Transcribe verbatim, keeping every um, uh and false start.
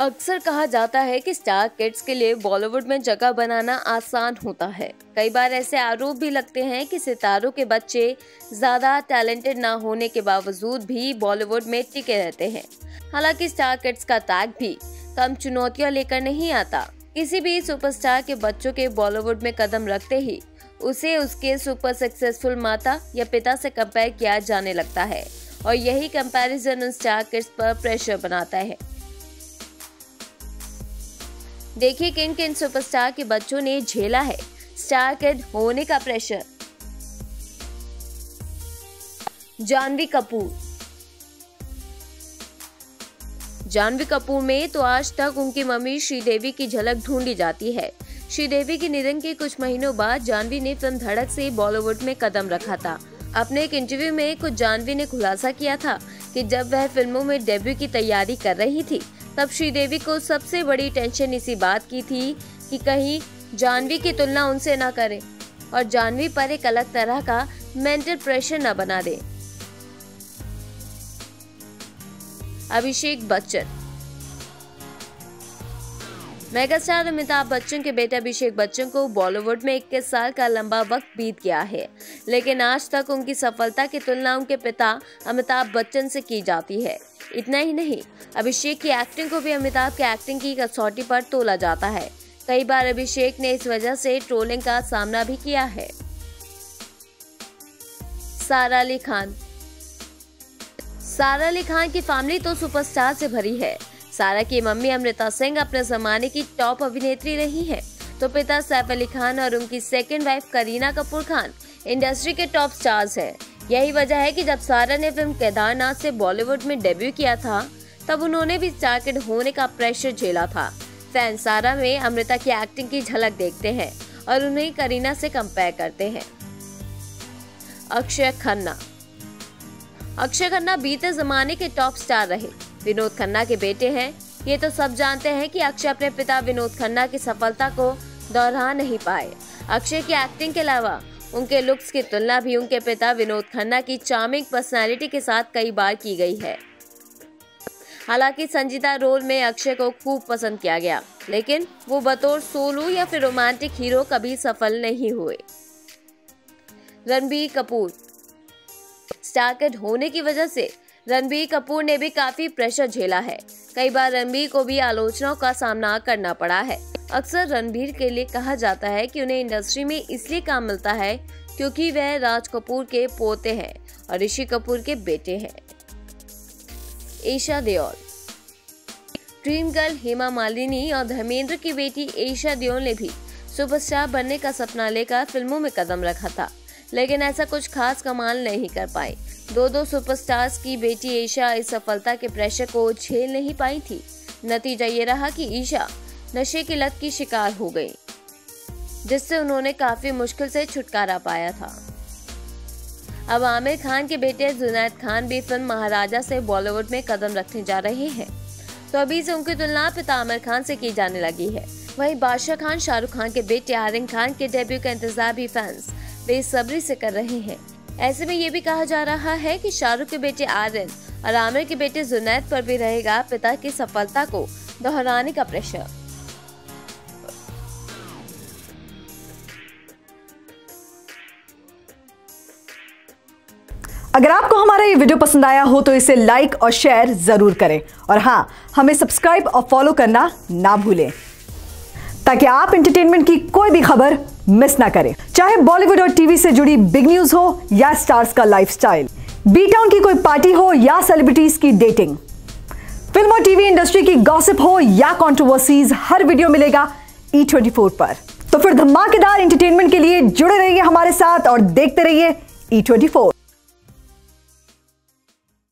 अक्सर कहा जाता है कि स्टार किड्स के लिए बॉलीवुड में जगह बनाना आसान होता है। कई बार ऐसे आरोप भी लगते हैं कि सितारों के बच्चे ज़्यादा टैलेंटेड ना होने के बावजूद भी बॉलीवुड में टिके रहते हैं। हालांकि स्टार किड्स का टैग भी कम चुनौतियां लेकर नहीं आता। किसी भी सुपरस्टार के बच्चों के बॉलीवुड में कदम रखते ही उसे उसके सुपर सक्सेसफुल माता या पिता से कंपेयर किया जाने लगता है और यही कंपैरिजन उन स्टार किड्स पर प्रेशर बनाता है। देखिए किन किन सुपरस्टार के बच्चों ने झेला है स्टार किड होने का प्रेशर। जाह्नवी कपूर। जाह्नवी कपूर में तो आज तक उनकी मम्मी श्रीदेवी की झलक ढूंढी जाती है। श्रीदेवी के निधन के कुछ महीनों बाद जाह्नवी ने फिल्म धड़क से बॉलीवुड में कदम रखा था। अपने एक इंटरव्यू में कुछ जाह्नवी ने खुलासा किया था कि जब वह फिल्मों में डेब्यू की तैयारी कर रही थी तब श्रीदेवी को सबसे बड़ी टेंशन इसी बात की थी कि कहीं जाह्नवी की तुलना उनसे ना करें और जाह्नवी पर एक अलग तरह का मेंटल प्रेशर ना बना दे। अभिषेक बच्चन। मेगास्टार अमिताभ बच्चन के बेटे अभिषेक बच्चन को बॉलीवुड में इक्कीस साल का लंबा वक्त बीत गया है, लेकिन आज तक उनकी सफलता की तुलना उनके पिता अमिताभ बच्चन से की जाती है। इतना ही नहीं, अभिषेक की एक्टिंग को भी अमिताभ की एक्टिंग की कसौटी पर तोला जाता है। कई बार अभिषेक ने इस वजह से ट्रोलिंग का सामना भी किया है। सारा अली खान। सारा अली खान की फैमिली तो सुपरस्टार से भरी है। सारा की मम्मी अमृता सिंह अपने जमाने की टॉप अभिनेत्री रही है, तो पिता सैफ अली खान और उनकी second wife Kareena Kapoor Khan industry के टॉप स्टार्स हैं। यही वजह है कि जब सारा ने फिल्म केदारनाथ से बॉलीवुड में डेब्यू किया था तब उन्होंने भी स्टार किड होने का प्रेशर झेला था। फैन सारा में अमृता की एक्टिंग की झलक देखते हैं और उन्हें करीना से कंपेयर करते हैं। अक्षय खन्ना। अक्षय खन्ना बीते जमाने के टॉप स्टार रहे, विनोद खन्ना के बेटे हैं। ये तो सब जानते हैं कि अक्षय अपने पिता विनोद खन्ना की सफलता को दोहरा नहीं पाए। अक्षय की एक्टिंग के अलावा उनके लुक्स की तुलना भी उनके पिता विनोद खन्ना की चार्मिंग पर्सनालिटी के साथ कई बार की गई है। हालांकि संजीदा रोल में अक्षय को खूब पसंद किया गया, लेकिन वो बतौर सोलो या फिर रोमांटिक हीरो कभी सफल नहीं हुए। रणबीर कपूर। स्टार किड होने की वजह से रणबीर कपूर ने भी काफी प्रेशर झेला है। कई बार रणबीर को भी आलोचनाओं का सामना करना पड़ा है। अक्सर रणबीर के लिए कहा जाता है कि उन्हें इंडस्ट्री में इसलिए काम मिलता है क्योंकि वह राज कपूर के पोते हैं और ऋषि कपूर के बेटे हैं। ईशा देओल। ड्रीम गर्ल हेमा मालिनी और धर्मेंद्र की बेटी ईशा देओल ने भी सुपरस्टार बनने का सपना लेकर फिल्मों में कदम रखा था, लेकिन ऐसा कुछ खास कमाल नहीं कर पाए। दो दो सुपरस्टार्स की बेटी ईशा इस सफलता के प्रेशर को झेल नहीं पाई थी। नतीजा ये रहा कि ईशा नशे की लत की शिकार हो गई, जिससे उन्होंने काफी मुश्किल से छुटकारा पाया था। अब आमिर खान के बेटे जुनैद खान भी फिल्म महाराजा से बॉलीवुड में कदम रखने जा रहे हैं, तो अभी से उनकी तुलना पिता आमिर खान से की जाने लगी है। वहीं बादशाह खान शाहरुख खान के बेटे आर्यन खान के डेब्यू का इंतजार भी फैंस बेसब्री से कर रहे हैं। ऐसे में ये भी कहा जा रहा है कि शाहरुख के बेटे आर्यन और आमिर के बेटे जुनैद पर भी रहेगा पिता की सफलता को दोहराने का प्रेशर। अगर आपको हमारा ये वीडियो पसंद आया हो तो इसे लाइक और शेयर जरूर करें और हाँ, हमें सब्सक्राइब और फॉलो करना ना भूलें ताकि आप एंटरटेनमेंट की कोई भी खबर मिस ना करें, चाहे बॉलीवुड और टीवी से जुड़ी बिग न्यूज हो या स्टार्स का लाइफस्टाइल, बी टाउन की कोई पार्टी हो या सेलिब्रिटीज की डेटिंग, फिल्म और टीवी इंडस्ट्री की गॉसिप हो या कंट्रोवर्सीज, हर वीडियो मिलेगा ई ट्वेंटी फोर पर। तो फिर धमाकेदार एंटरटेनमेंट के लिए जुड़े रहिए हमारे साथ और देखते रहिए ई ट्वेंटी फोर।